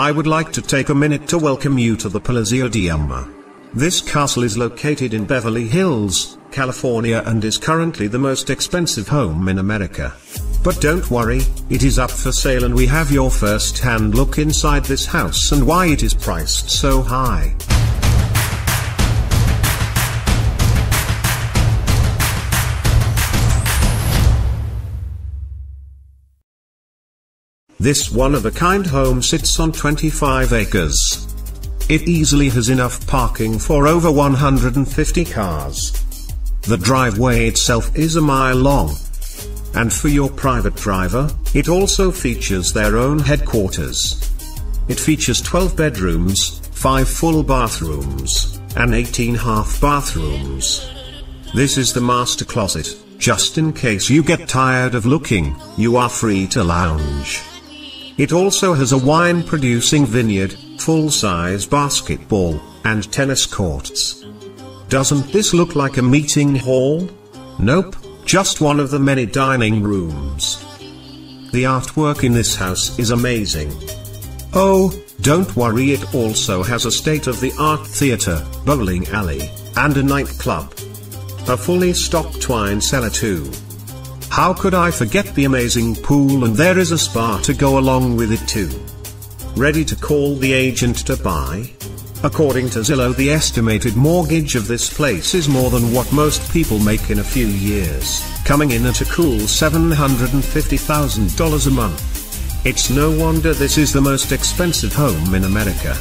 I would like to take a minute to welcome you to the Palazzio Di Amore. This castle is located in Beverly Hills, California, and is currently the most expensive home in America. But don't worry, it is up for sale and we have your first-hand look inside this house and why it is priced so high. This one-of-a-kind home sits on 25 acres. It easily has enough parking for over 150 cars. The driveway itself is a mile long. And for your private driver, it also features their own headquarters. It features 12 bedrooms, 5 full bathrooms, and 18 half bathrooms. This is the master closet. Just in case you get tired of looking, you are free to lounge. It also has a wine-producing vineyard, full-size basketball, and tennis courts. Doesn't this look like a meeting hall? Nope, just one of the many dining rooms. The artwork in this house is amazing. Oh, don't worry, it also has a state-of-the-art theater, bowling alley, and a nightclub. A fully stocked wine cellar too. How could I forget the amazing pool, and there is a spa to go along with it too. Ready to call the agent to buy? According to Zillow, the estimated mortgage of this place is more than what most people make in a few years, coming in at a cool $750,000 a month. It's no wonder this is the most expensive home in America.